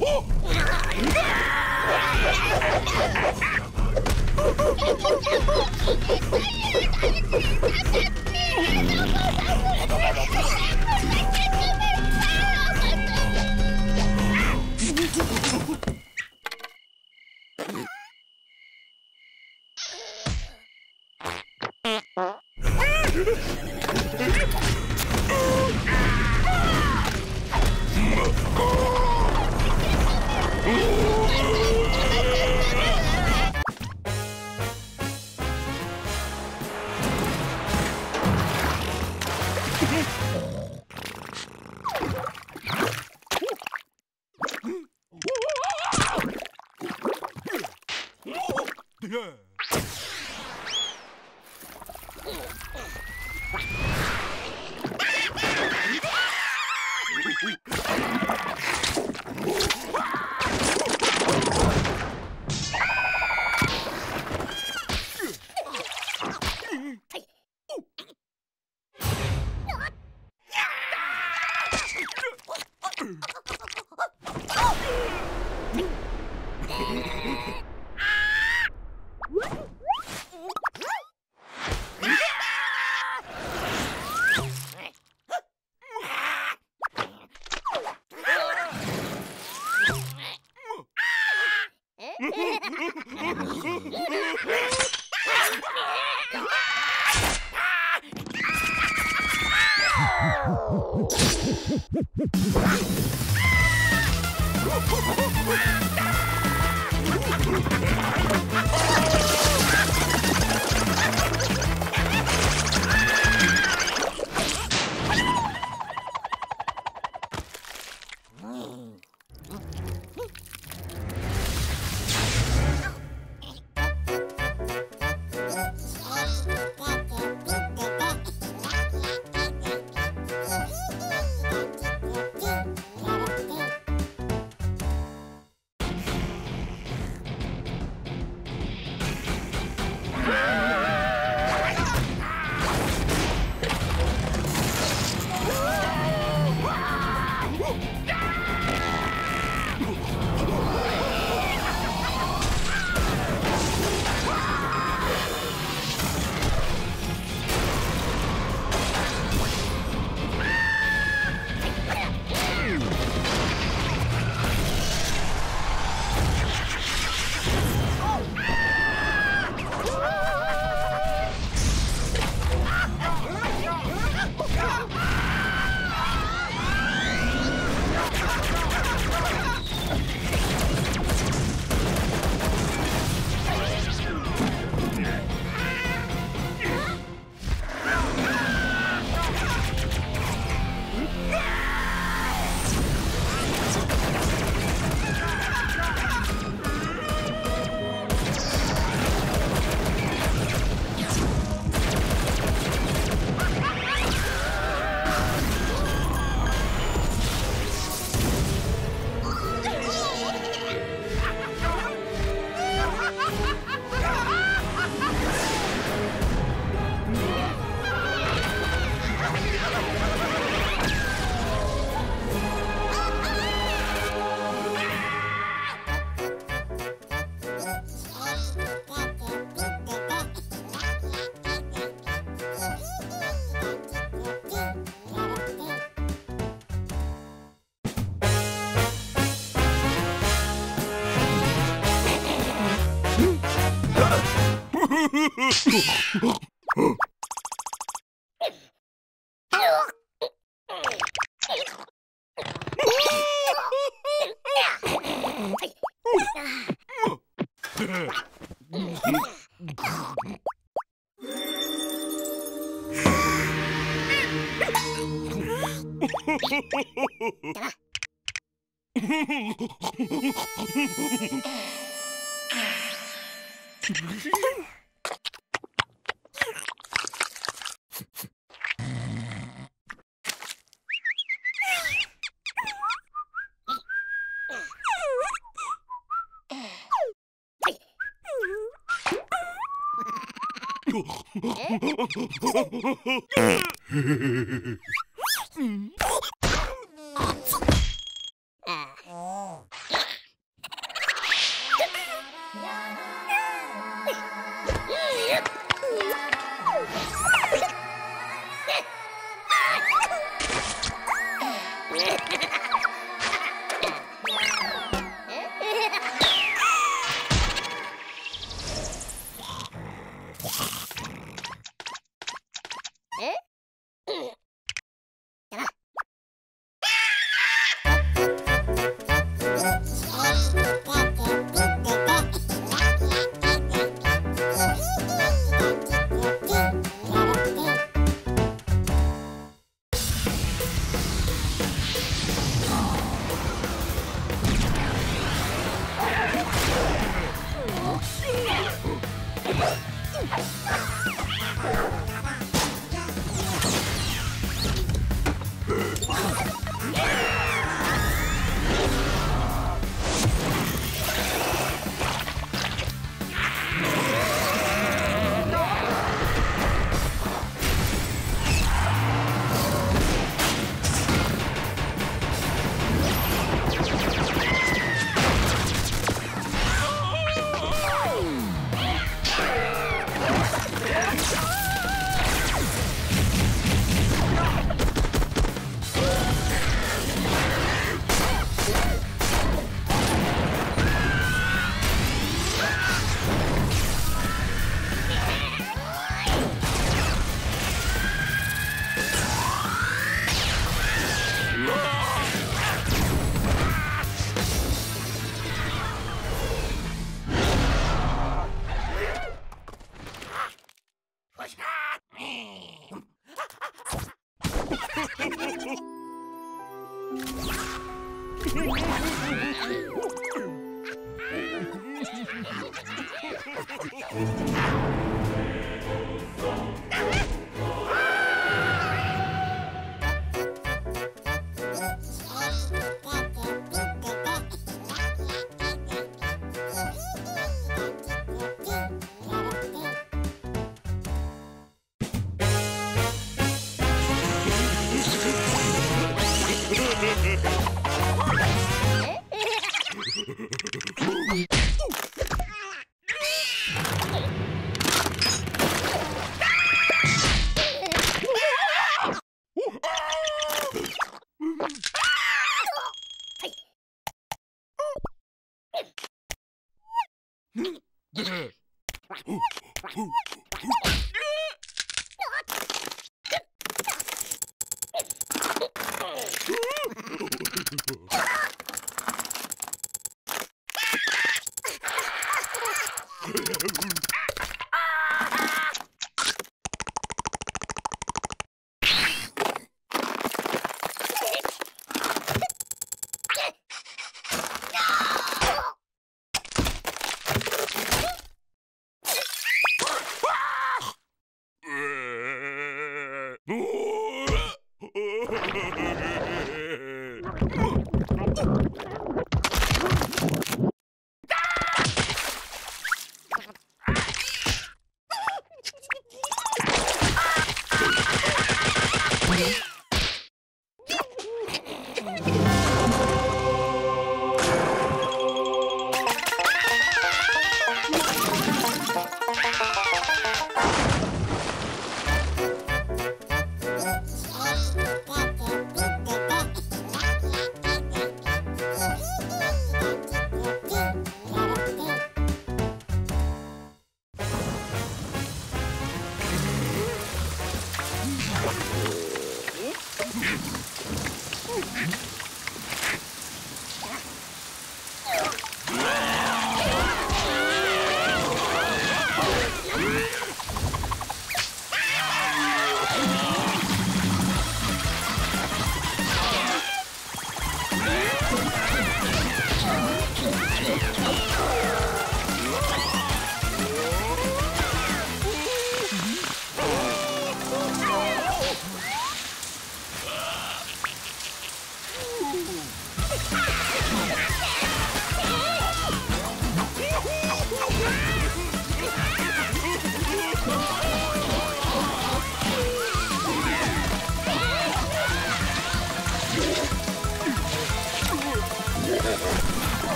Oh!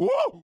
Whoa!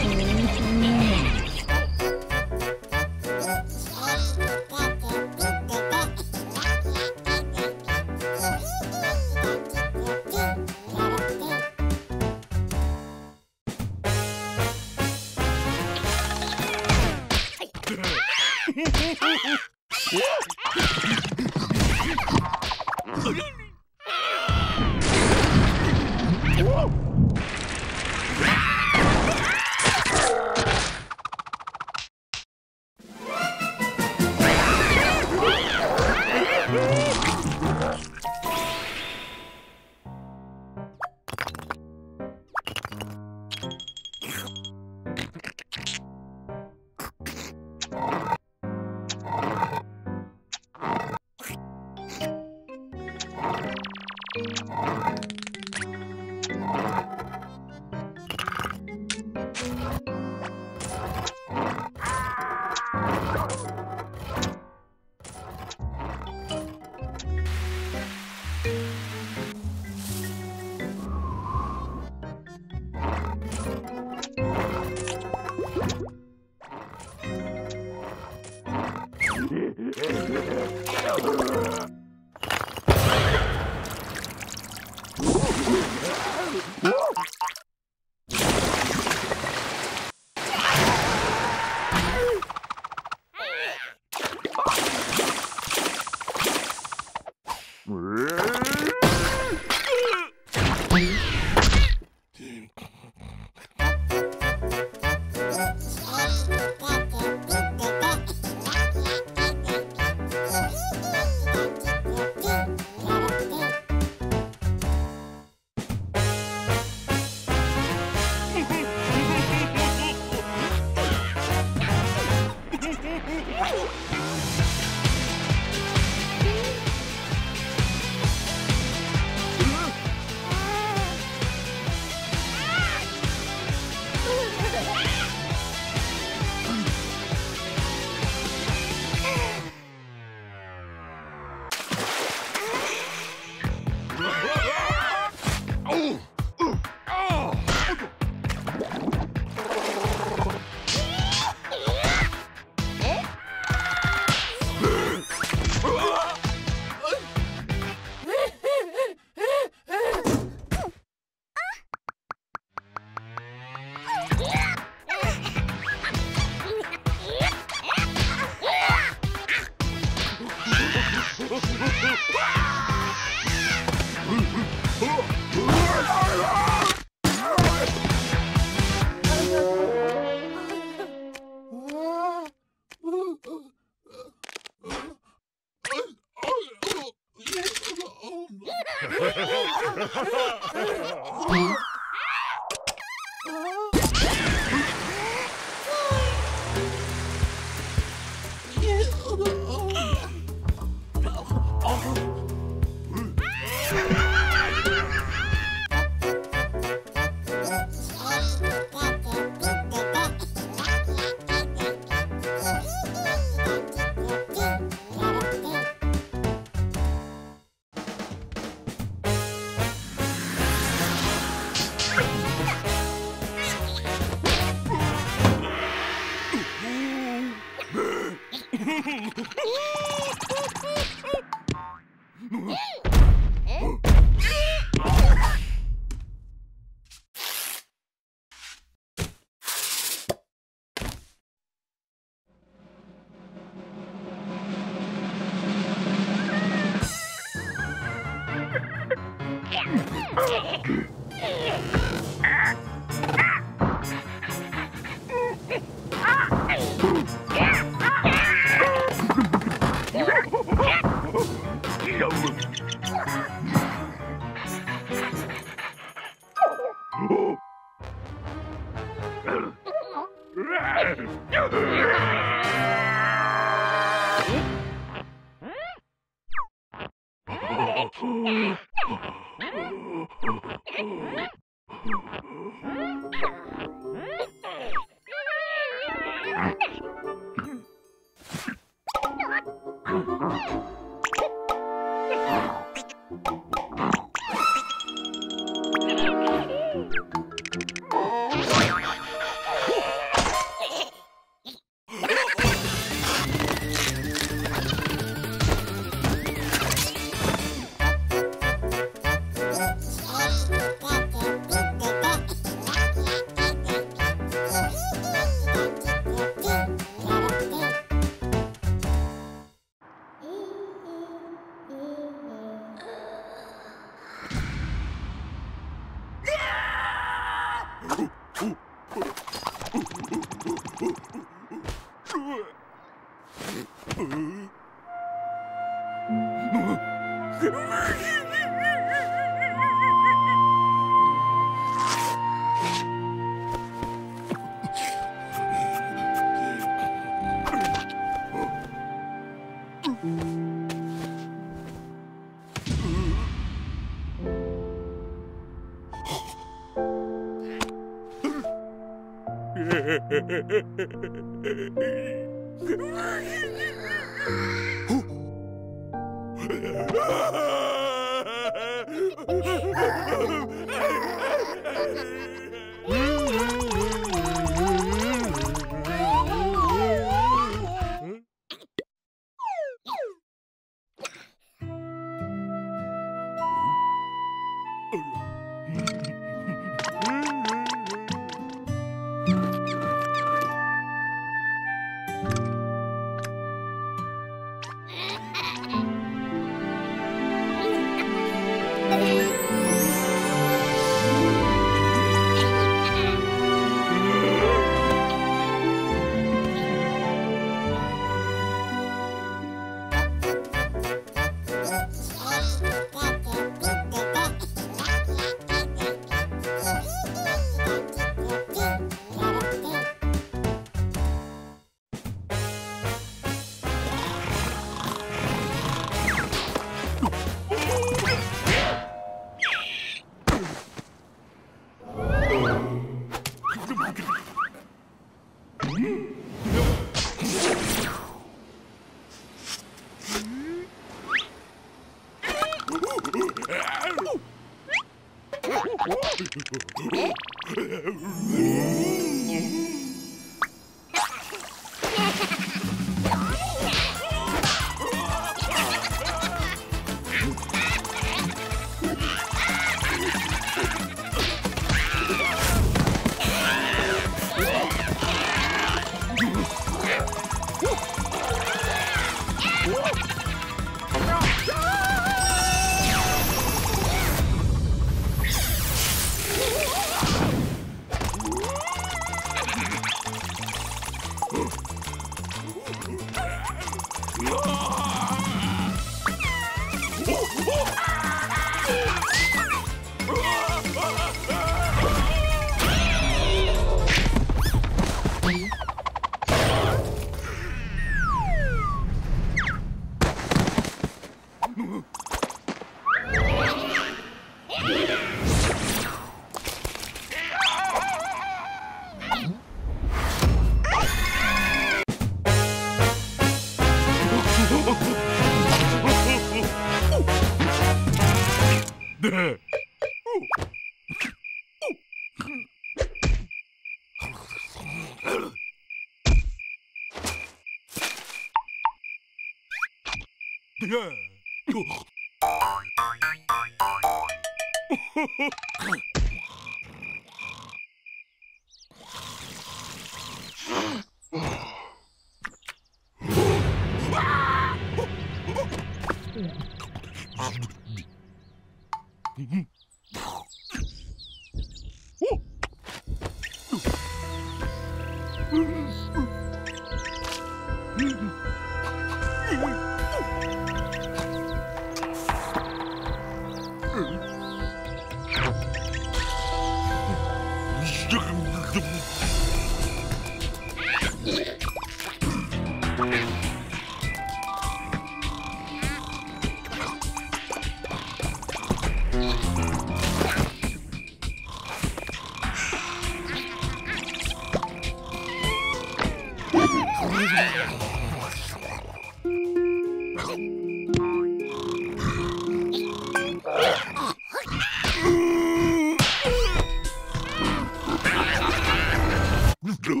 do.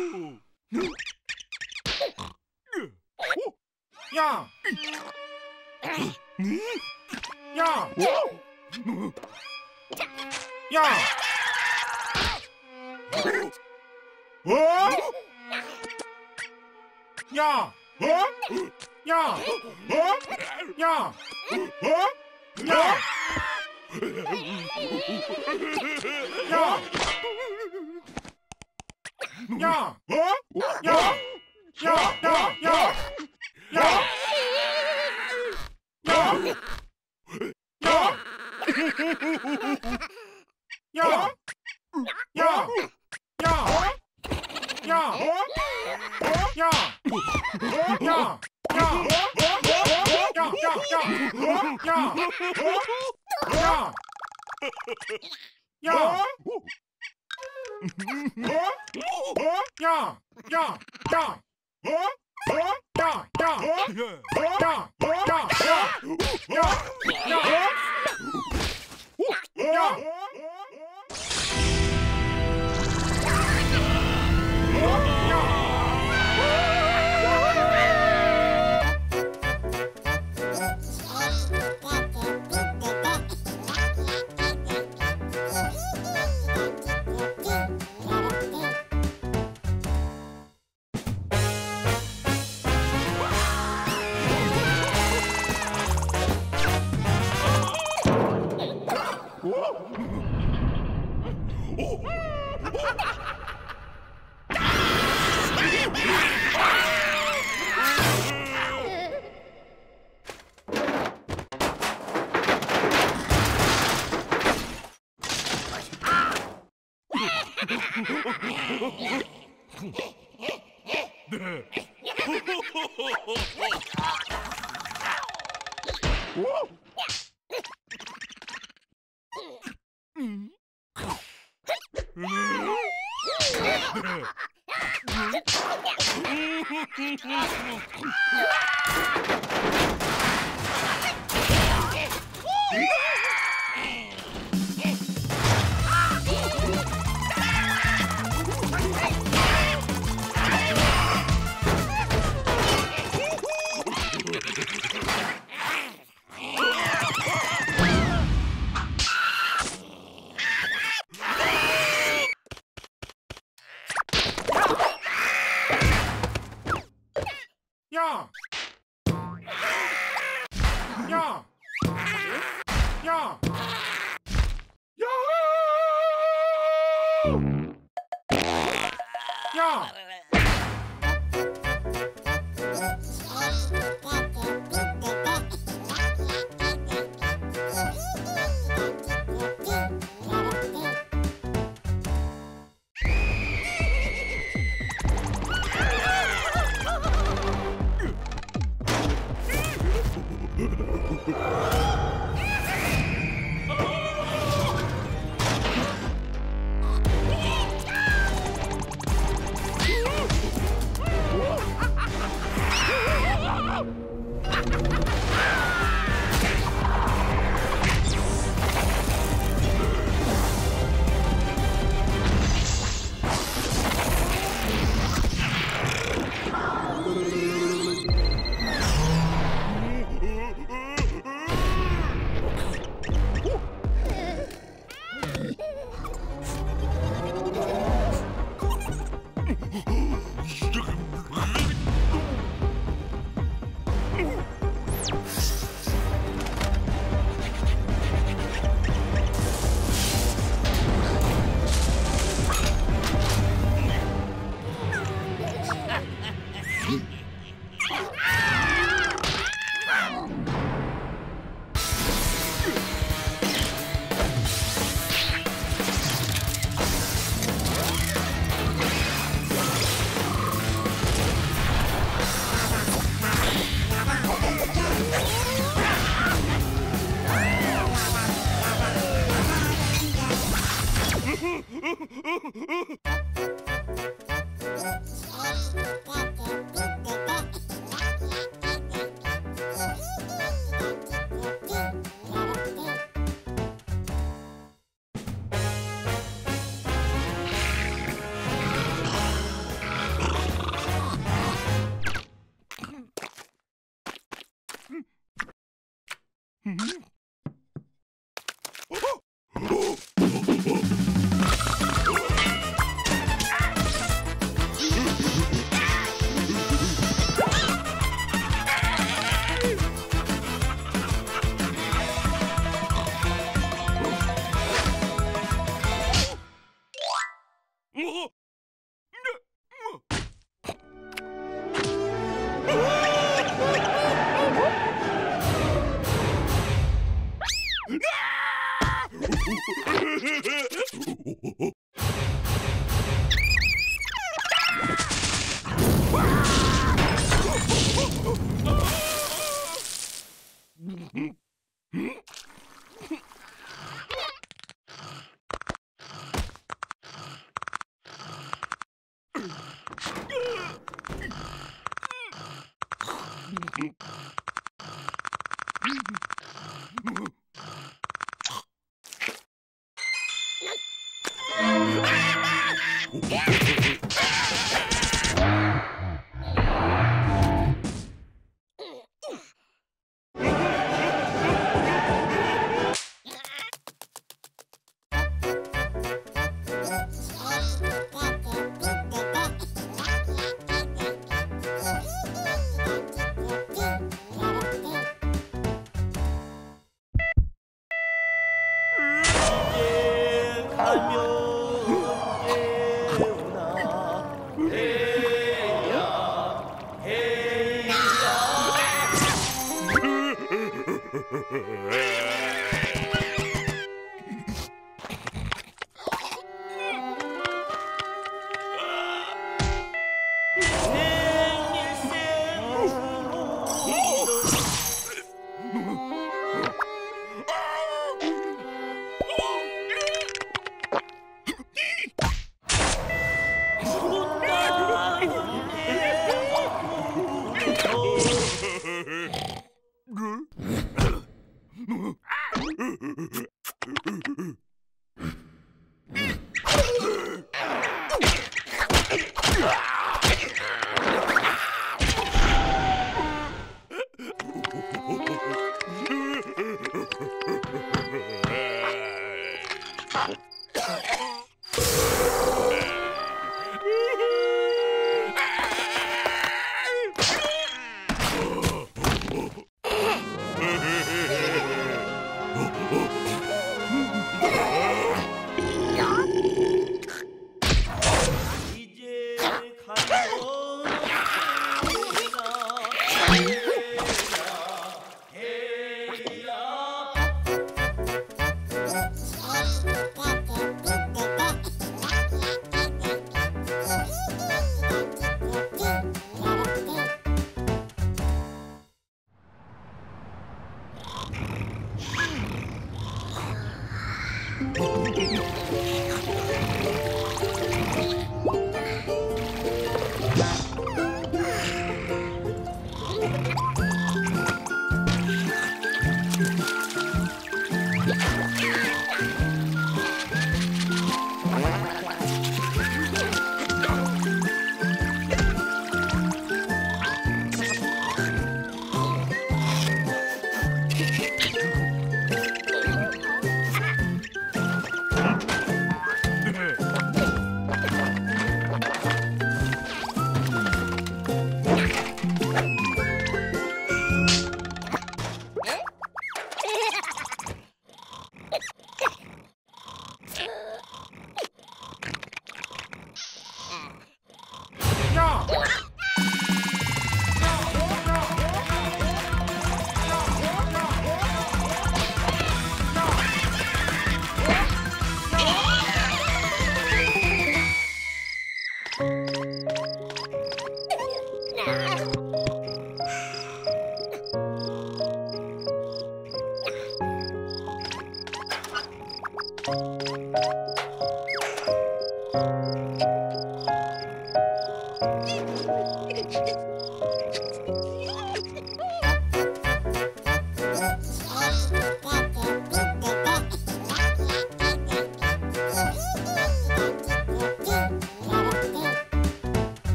Yeah. Yeah. Yeah. Oh. Yeah. Oh. Yeah. Oh. Yeah. Oh. Yeah. Yeah. Yeah. Oh. Yeah. Yeah. Yeah. Yeah. Yeah. Yeah. Yeah. Yeah. Yeah. Yeah. Yeah. Yeah. Yeah. Yeah. Yeah. Yeah. Yeah. Yeah, yeah, yeah, yeah, yeah,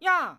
Yeah.